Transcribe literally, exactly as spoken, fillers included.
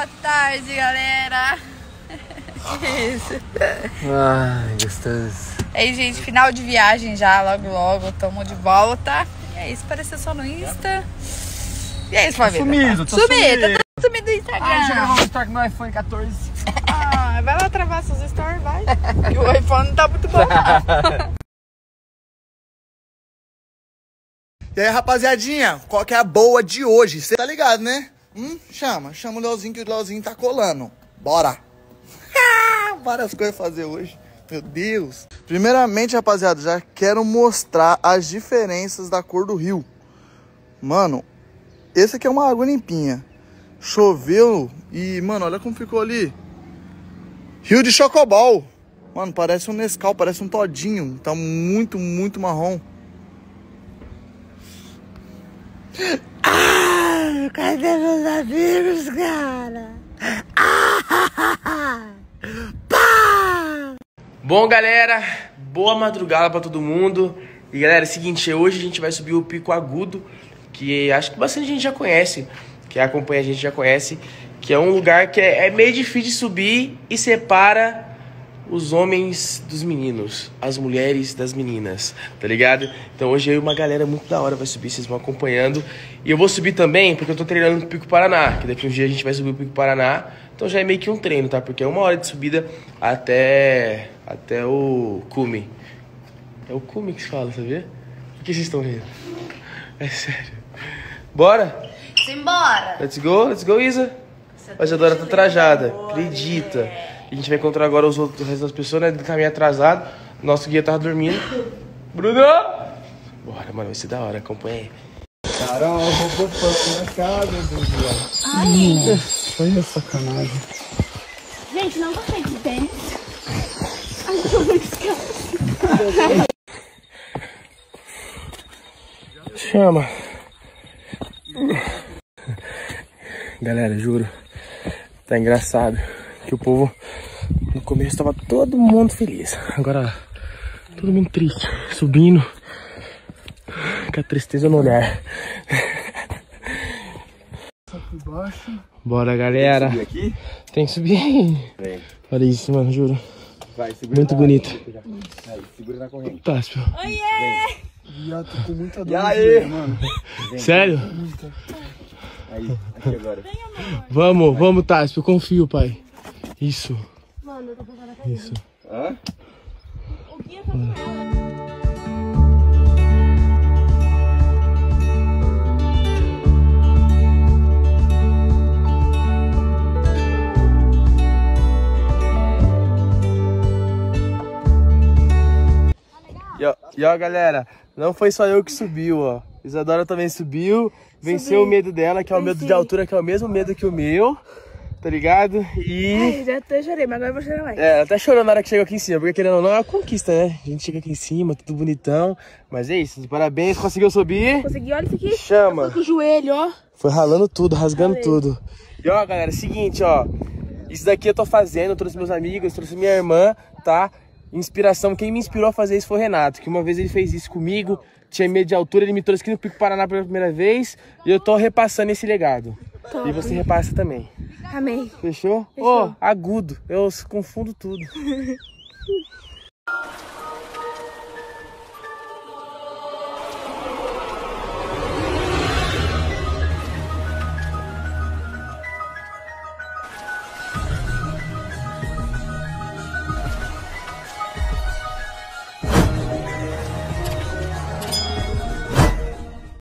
Boa tarde, galera. Isso. Ai, gostoso. Ei, gente, final de viagem já, logo, logo, tamo de volta. E é isso, apareceu só no Insta. E é isso, família. Sumido, tá? tô sumido. Sumido, tô sumido do Instagram. Ah, já gravou um story no iPhone quatorze. Ah, vai lá travar seus stories, vai. E o iPhone não tá muito bom, não. E aí, rapaziadinha, qual que é a boa de hoje? Você tá ligado, né? Hum, chama, chama o Leozinho que o Leozinho tá colando. Bora! Várias coisas a fazer hoje, meu Deus. Primeiramente, rapaziada, já quero mostrar as diferenças da cor do rio. Mano, esse aqui é uma água limpinha. Choveu e, mano, olha como ficou ali. Rio de chocobol. Mano, parece um Nescau, parece um Todinho. Tá muito, muito marrom. Ah, cadê meus amigos, cara? Ah! Bom, galera, boa madrugada pra todo mundo. E galera, é o seguinte, hoje a gente vai subir o Pico Agudo, que acho que bastante gente já conhece, que acompanha a gente já conhece, que é um lugar que é, é meio difícil de subir e separa os homens dos meninos, as mulheres das meninas, tá ligado? Então hoje eu e uma galera muito da hora vai subir, vocês vão acompanhando. E eu vou subir também porque eu tô treinando no Pico Paraná, que daqui uns dias a gente vai subir o Pico Paraná. Então já é meio que um treino, tá? Porque é uma hora de subida até, até o cume. É o cume que se fala, sabia? Por que vocês estão rindo? É sério. Bora? Simbora! Let's go, let's go, Isa. A Isadora tá trajada, acredita. A gente vai encontrar agora os outros, o resto das pessoas, né? Do caminho atrasado. Nosso guia tava dormindo. Bruno! Bora, mano, vai ser da hora, acompanha aí. Carol, roubou pão na casa do guia. Ai! Foi a sacanagem. Gente, não gostei de tênis. Ai, tô muito descansado. Chama. Galera, juro. Tá engraçado que o povo no começo tava todo mundo feliz. Agora todo mundo triste. Subindo. Com a tristeza no olhar. Bora, galera. Tem que subir aqui? Tem que subir aí. Vem. Olha isso, mano, juro. Vai, muito na, bonito. Aí, segura na corrente. Fantástico. Oiê! Vem. Já tô com muita dor. E aí? Mano. Vem. Sério? Aí, aqui agora. Vamos, vai. Vamos, Tássio. Eu confio, pai. Isso. Mano, eu tô pegando a cabeça. Isso. Hã? O que é pra ela? E ó, e ó, galera, não foi só eu que subiu, ó. Isadora também subiu, venceu subiu. O medo dela, que é o medo de altura, que é o mesmo medo que o meu, tá ligado? E... Ai, já até chorei, mas agora eu vou chorar mais. É, até chorou na hora que chegou aqui em cima, porque querendo ou não, é uma conquista, né? A gente chega aqui em cima, tudo bonitão, mas é isso, parabéns, conseguiu subir? Consegui, olha isso aqui. Chama. Eu tô com o joelho, ó. Foi ralando tudo, rasgando Falei. tudo. E ó, galera, seguinte, ó, isso daqui eu tô fazendo, eu trouxe meus amigos, trouxe minha irmã, tá? Inspiração, quem me inspirou a fazer isso foi o Renato, que uma vez ele fez isso comigo, tinha medo de altura, ele me trouxe aqui no Pico Paraná pela primeira vez, e eu tô repassando esse legado. Top. E você repassa também. Amém. Fechou? Ô, oh, Agudo, eu confundo tudo.